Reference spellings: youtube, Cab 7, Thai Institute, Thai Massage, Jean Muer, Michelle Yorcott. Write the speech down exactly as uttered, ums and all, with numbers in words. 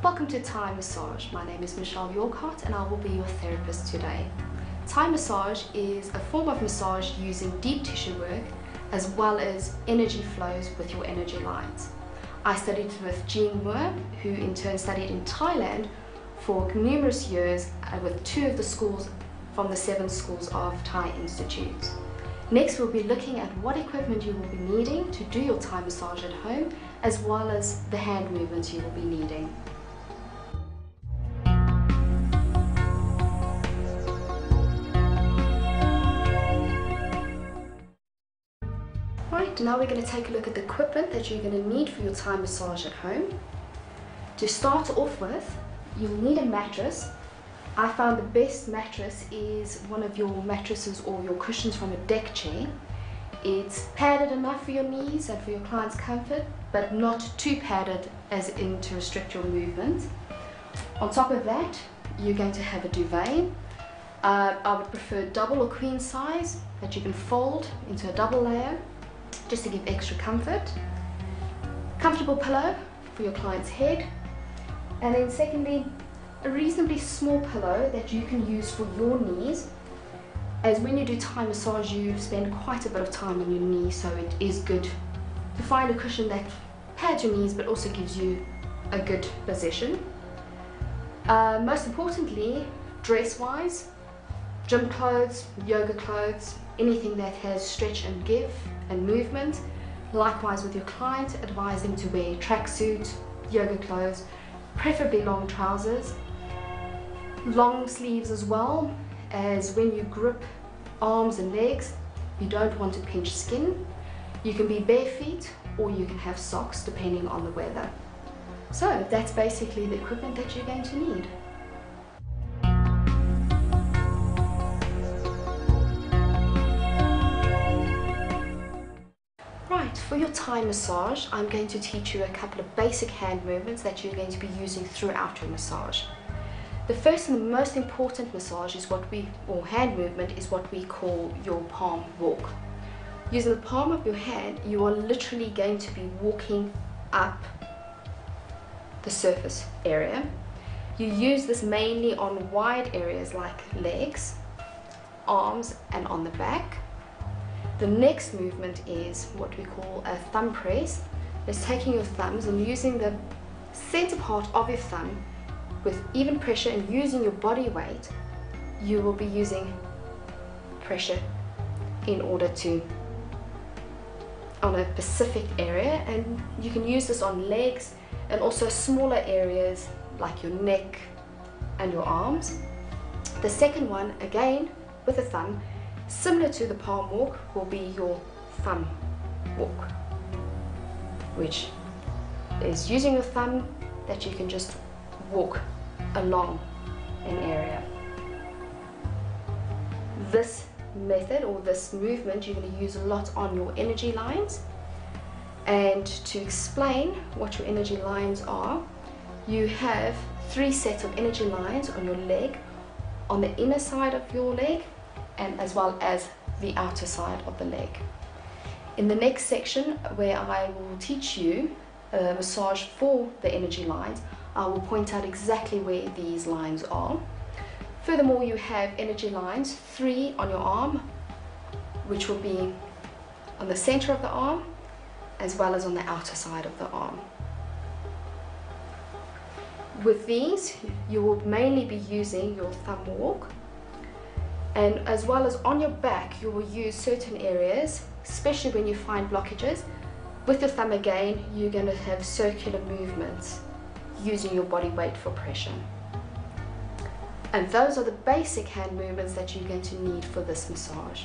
Welcome to Thai Massage. My name is Michelle Yorcott and I will be your therapist today. Thai Massage is a form of massage using deep tissue work as well as energy flows with your energy lines. I studied with Jean Muer, who in turn studied in Thailand for numerous years with two of the schools from the seven schools of Thai Institute. Next, we'll be looking at what equipment you will be needing to do your Thai massage at home, as well as the hand movements you will be needing. Right, now we're going to take a look at the equipment that you're going to need for your Thai massage at home. To start off with, you'll need a mattress. I found the best mattress is one of your mattresses or your cushions from a deck chair. It's padded enough for your knees and for your client's comfort, but not too padded as in to restrict your movement. On top of that, you're going to have a duvet. Uh, I would prefer double or queen size that you can fold into a double layer just to give extra comfort. Comfortable pillow for your client's head. And then secondly, a reasonably small pillow that you can use for your knees, as when you do Thai massage you spend quite a bit of time on your knees, so it is good to find a cushion that pads your knees but also gives you a good position. Uh, most importantly, dress wise, gym clothes, yoga clothes, anything that has stretch and give and movement. Likewise with your client, advise them to wear tracksuit, yoga clothes, preferably long trousers. Long sleeves as well, as when you grip arms and legs, you don't want to pinch skin. You can be bare feet or you can have socks depending on the weather. So that's basically the equipment that you're going to need. Right, for your Thai massage, I'm going to teach you a couple of basic hand movements that you're going to be using throughout your massage. The first and the most important massage is what we, or hand movement, is what we call your palm walk. Using the palm of your hand, you are literally going to be walking up the surface area. You use this mainly on wide areas like legs, arms, and on the back. The next movement is what we call a thumb press. It's taking your thumbs and using the center part of your thumb with even pressure and using your body weight, you will be using pressure in order to on a specific area, and you can use this on legs and also smaller areas like your neck and your arms. The second one, again with the thumb, similar to the palm walk, will be your thumb walk, which is using your thumb that you can just walk along an area. This method or this movement you're going to use a lot on your energy lines, and to explain what your energy lines are, you have three sets of energy lines on your leg, on the inner side of your leg and as well as the outer side of the leg. In the next section, where I will teach you a massage for the energy lines, I will point out exactly where these lines are. Furthermore, you have energy lines, three on your arm, which will be on the center of the arm, as well as on the outer side of the arm. With these, you will mainly be using your thumb walk, and as well as on your back, you will use certain areas, especially when you find blockages. With your thumb again, you're going to have circular movements using your body weight for pressure. And those are the basic hand movements that you're going to need for this massage.